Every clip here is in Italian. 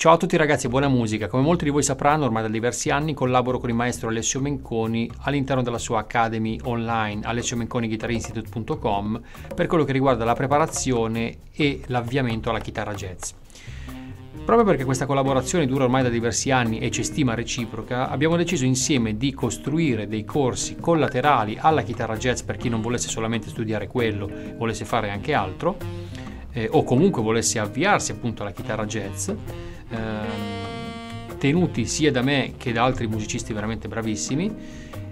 Ciao a tutti ragazzi e buona musica. Come molti di voi sapranno, ormai da diversi anni collaboro con il maestro Alessio Menconi all'interno della sua Academy online alessiomenconiguitarinstitute.com per quello che riguarda la preparazione e l'avviamento alla chitarra jazz. Proprio perché questa collaborazione dura ormai da diversi anni e c'è stima reciproca, abbiamo deciso insieme di costruire dei corsi collaterali alla chitarra jazz per chi non volesse solamente studiare quello, volesse fare anche altro, o comunque volesse avviarsi appunto alla chitarra jazz, tenuti sia da me che da altri musicisti veramente bravissimi.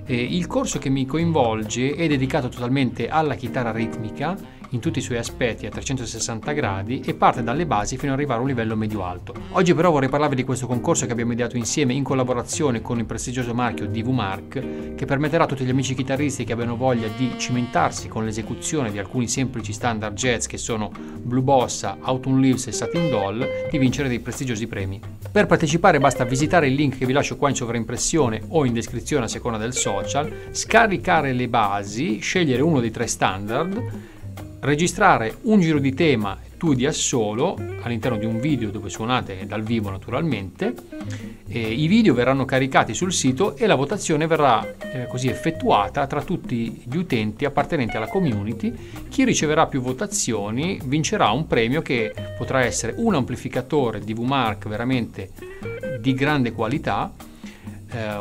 Il corso che mi coinvolge è dedicato totalmente alla chitarra ritmica in tutti i suoi aspetti a 360 gradi e parte dalle basi fino ad arrivare a un livello medio-alto. Oggi però vorrei parlarvi di questo concorso che abbiamo ideato insieme in collaborazione con il prestigioso marchio DV Mark, che permetterà a tutti gli amici chitarristi che abbiano voglia di cimentarsi con l'esecuzione di alcuni semplici standard jazz che sono Blue Bossa, Autumn Leaves e Satin Doll di vincere dei prestigiosi premi. Per partecipare basta visitare il link che vi lascio qua in sovraimpressione o in descrizione a seconda del social, scaricare le basi, scegliere uno dei tre standard, registrare un giro di tema tu dia solo all'interno di un video dove suonate dal vivo naturalmente. I video verranno caricati sul sito e la votazione verrà così effettuata tra tutti gli utenti appartenenti alla community. Chi riceverà più votazioni vincerà un premio che potrà essere un amplificatore DV Mark veramente di grande qualità,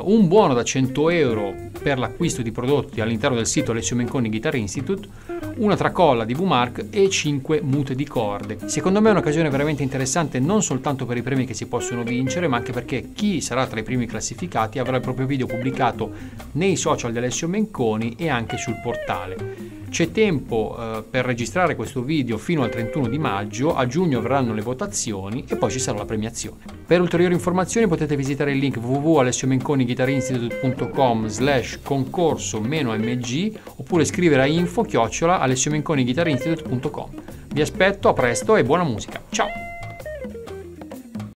un buono da 100 euro per l'acquisto di prodotti all'interno del sito Alessio Menconi Guitar Institute, una tracolla di DV Mark e 5 mute di corde. Secondo me è un'occasione veramente interessante non soltanto per i premi che si possono vincere, ma anche perché chi sarà tra i primi classificati avrà il proprio video pubblicato nei social di Alessio Menconi e anche sul portale. C'è tempo per registrare questo video fino al 31 di maggio, a giugno avranno le votazioni e poi ci sarà la premiazione. Per ulteriori informazioni potete visitare il link www.alessiomenconiguitarinstitute.com/concorso-mg oppure scrivere a info@alessiomenconiguitarinstitute.com. Vi aspetto, a presto e buona musica. Ciao!